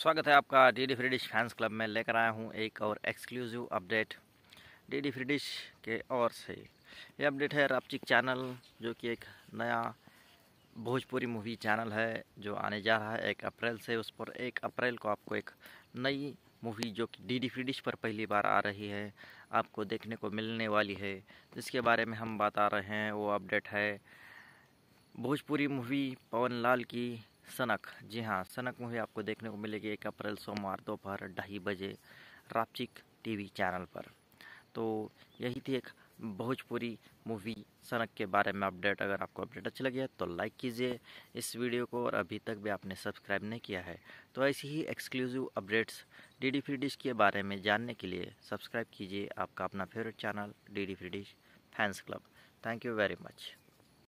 स्वागत है आपका डीडी फ्रीडिश फैंस क्लब में। लेकर आया हूं एक और एक्सक्लूसिव अपडेट डीडी फ्रीडिश के ओर से। ये अपडेट है रापचिक चैनल, जो कि एक नया भोजपुरी मूवी चैनल है जो आने जा रहा है 1 अप्रैल से। उस पर 1 अप्रैल को आपको एक नई मूवी जो कि डीडी फ्रीडिश पर पहली बार आ रही है आपको देखने को मिलने वाली है, जिसके बारे में हम बात आ रहे हैं। वो अपडेट है भोजपुरी मूवी पवन लाल की सनक। जी हाँ, सनक मूवी आपको देखने को मिलेगी 1 अप्रैल सोमवार दोपहर 2:30 बजे रापचिक टीवी चैनल पर। तो यही थी एक भोजपुरी मूवी सनक के बारे में अपडेट। अगर आपको अपडेट अच्छा लगे तो लाइक कीजिए इस वीडियो को, और अभी तक भी आपने सब्सक्राइब नहीं किया है तो ऐसी ही एक्सक्लूसिव अपडेट्स डीडी फ्रीडिश के बारे में जानने के लिए सब्सक्राइब कीजिए आपका अपना favourite channel DD FreeDish fans club. Thank you very much.